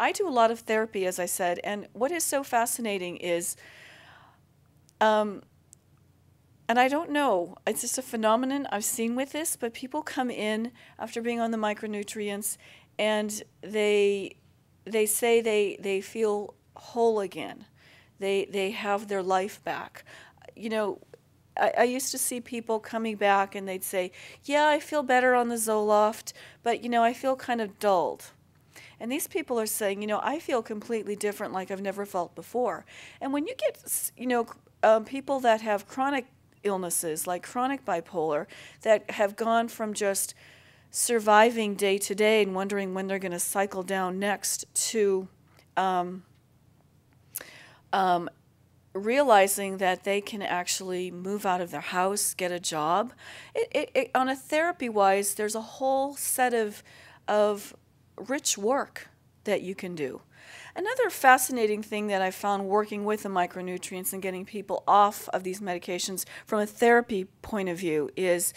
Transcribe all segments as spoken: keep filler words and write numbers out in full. I do a lot of therapy, as I said, and what is so fascinating is, um, and I don't know, it's just a phenomenon I've seen with this, but people come in after being on the micronutrients and they they say they they feel whole again. They they have their life back. You know, I, I used to see people coming back and they'd say, yeah, I feel better on the Zoloft, but, you know, I feel kind of dulled. And these people are saying, you know, I feel completely different, like I've never felt before. And when you get, you know, um, people that have chronic illnesses, like chronic bipolar, that have gone from just surviving day to day and wondering when they're going to cycle down next to um, um, realizing that they can actually move out of their house, get a job. It, it, it, on a therapy-wise, there's a whole set of, of rich work that you can do. Another fascinating thing that I found working with the micronutrients and getting people off of these medications from a therapy point of view is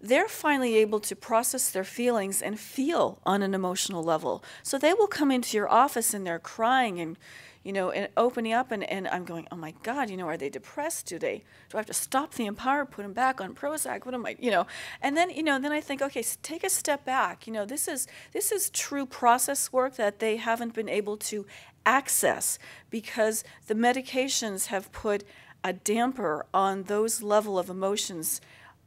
they're finally able to process their feelings and feel on an emotional level. So they will come into your office and they're crying and, you know, and opening up, and, and I'm going, oh my God, you know, are they depressed? Do they, do I have to stop the Empower, put them back on Prozac? What am I, you know? And then, you know, then I think, okay, take a step back. You know, this is, this is true process work that they haven't been able to access because the medications have put a damper on those level of emotions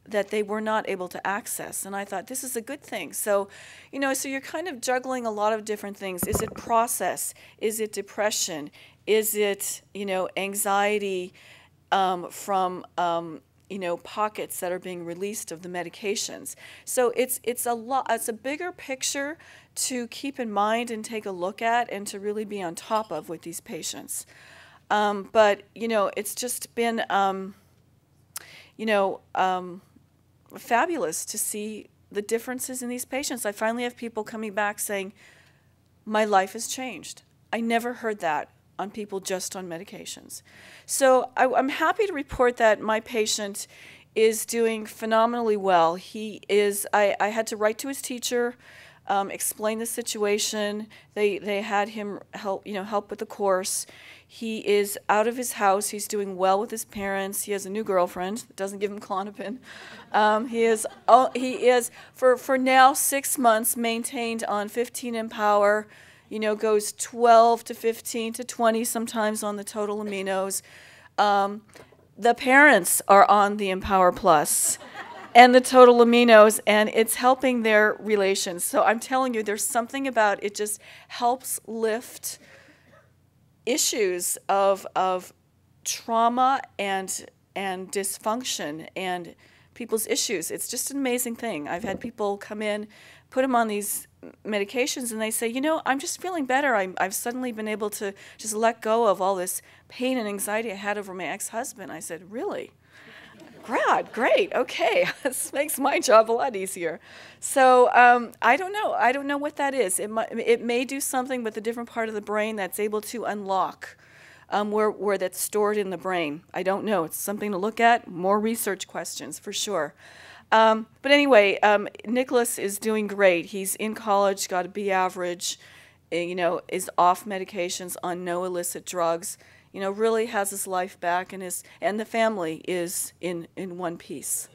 that they were not able to access. And I thought, this is a good thing. So, you know, so you're kind of juggling a lot of different things. Is it process? Is it depression? Is it, you know, anxiety um, from, um, you know, pockets that are being released of the medications? So it's, it's a lot, it's a bigger picture to keep in mind and take a look at and to really be on top of with these patients. Um, but, you know, it's just been, um, you know, um, fabulous to see the differences in these patients. I finally have people coming back saying, my life has changed. I never heard that on people just on medications. So I, I'm happy to report that my patient is doing phenomenally well. He is, I, I had to write to his teacher, um, explain the situation. They, they had him help, you know, help with the course. He is out of his house. He's doing well with his parents. He has a new girlfriend that doesn't give him Klonopin. Um, he is, oh, he is for, for now six months maintained on fifteen Empower, you know, goes twelve to fifteen to twenty sometimes on the total aminos. Um, the parents are on the EMPowerplus and the total aminos, and it's helping their relations. So I'm telling you, there's something about it just helps lift issues of of trauma and and dysfunction and people's issues. It's just an amazing thing. I've had people come in, put them on these medications, and they say, you know, I'm just feeling better. I'm, I've suddenly been able to just let go of all this pain and anxiety I had over my ex-husband. I said, really? God, great, okay. This makes my job a lot easier. So um, I don't know. I don't know what that is. It, might, it may do something with a different part of the brain that's able to unlock um, where, where that's stored in the brain. I don't know. It's something to look at. More research questions for sure. Um, but anyway, um, Nicholas is doing great. He's in college, got a B average, you know, is off medications, on no illicit drugs. You know, really has his life back, and his and the family is in in one piece.